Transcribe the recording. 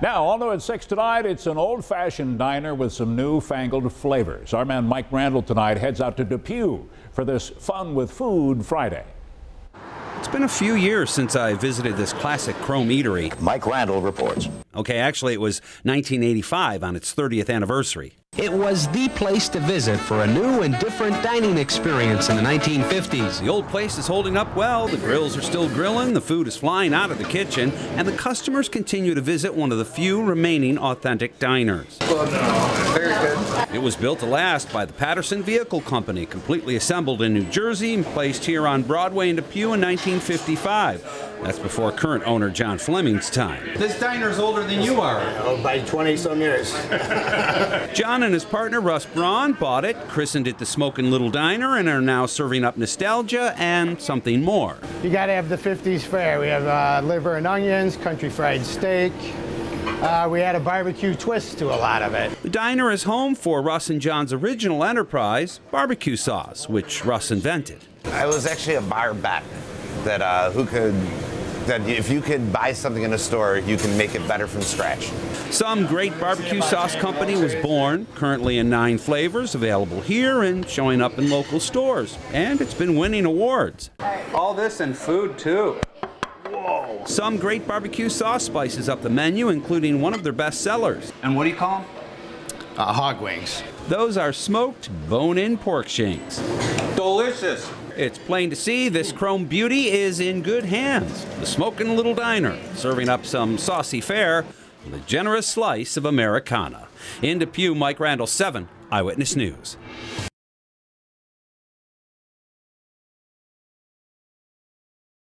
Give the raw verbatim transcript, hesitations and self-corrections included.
Now, on to at six tonight, it's an old-fashioned diner with some newfangled flavors. Our man Mike Randall tonight heads out to Depew for this Fun with Food Friday. It's been a few years since I visited this classic chrome eatery. Mike Randall reports. Okay, actually it was nineteen eighty-five on its thirtieth anniversary. It was the place to visit for a new and different dining experience in the nineteen fifties. The old place is holding up well, the grills are still grilling, the food is flying out of the kitchen, and the customers continue to visit one of the few remaining authentic diners. Well, no, very good. It was built to last by the Paterson Vehicle Company, completely assembled in New Jersey and placed here on Broadway in Depew in nineteen fifty-five. That's before current owner John Fleming's time. This diner's older than you are. Oh, by twenty-some years. John and his partner, Russ Braun, bought it, christened it the Smokin' Little Diner, and are now serving up nostalgia and something more. You got to have the fifties fare. We have uh, liver and onions, country fried steak. Uh, we had a barbecue twist to a lot of it. The diner is home for Russ and John's original enterprise, barbecue sauce, which Russ invented. I was actually a bar bat that uh, who could... that if you could buy something in a store, you can make it better from scratch. Some Great Barbecue Sauce Company was born, currently in nine flavors, available here and showing up in local stores. And it's been winning awards. All this and food, too. Whoa. Some Great Barbecue Sauce spices up the menu, including one of their best sellers. And what do you call them? Uh, hog wings. Those are smoked, bone-in pork shanks. Delicious. It's plain to see this chrome beauty is in good hands. The Smokin' Little Diner, serving up some saucy fare with a generous slice of Americana. In Depew, Mike Randall, seven Eyewitness News.